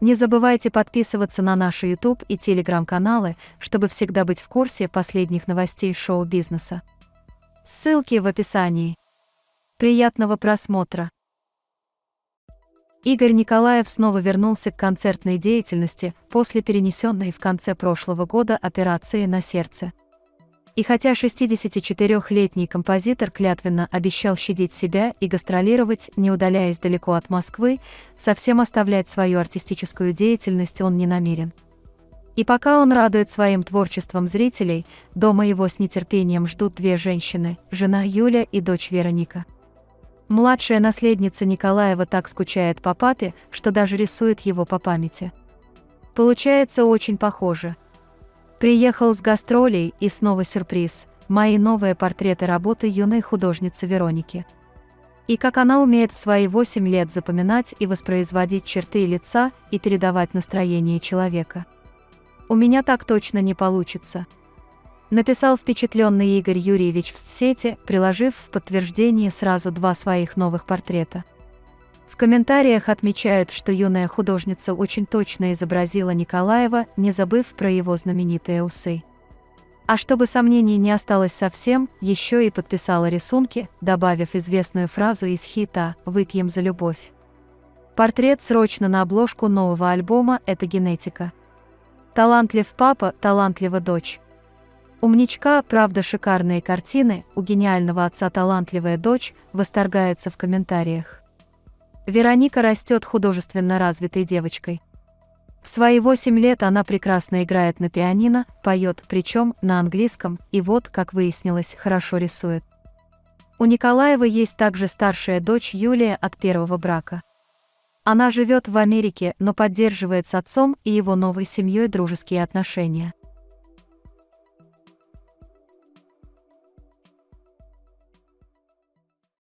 Не забывайте подписываться на наши YouTube и Telegram-каналы, чтобы всегда быть в курсе последних новостей шоу-бизнеса. Ссылки в описании. Приятного просмотра! Игорь Николаев снова вернулся к концертной деятельности после перенесенной в конце прошлого года операции на сердце. И хотя 64-летний композитор клятвенно обещал щадить себя и гастролировать, не удаляясь далеко от Москвы, совсем оставлять свою артистическую деятельность он не намерен. И пока он радует своим творчеством зрителей, дома его с нетерпением ждут две женщины – жена Юля и дочь Вероника. Младшая наследница Николаева так скучает по папе, что даже рисует его по памяти. Получается очень похоже. Приехал с гастролей, и снова сюрприз – мои новые портреты работы юной художницы Вероники. И как она умеет в свои 8 лет запоминать и воспроизводить черты лица и передавать настроение человека. «У меня так точно не получится», написал впечатленный Игорь Юрьевич в соцсети, приложив в подтверждение сразу два своих новых портрета. В комментариях отмечают, что юная художница очень точно изобразила Николаева, не забыв про его знаменитые усы. А чтобы сомнений не осталось совсем, еще и подписала рисунки, добавив известную фразу из хита «Выпьем за любовь». Портрет срочно на обложку нового альбома «Это генетика». Талантлив папа, талантлива дочь. Умничка, правда, шикарные картины, у гениального отца талантливая дочь, восторгаются в комментариях. Вероника растет художественно развитой девочкой. В свои 8 лет она прекрасно играет на пианино, поет, причем на английском, и вот, как выяснилось, хорошо рисует. У Николаева есть также старшая дочь Юлия от первого брака. Она живет в Америке, но поддерживает с отцом и его новой семьей дружеские отношения.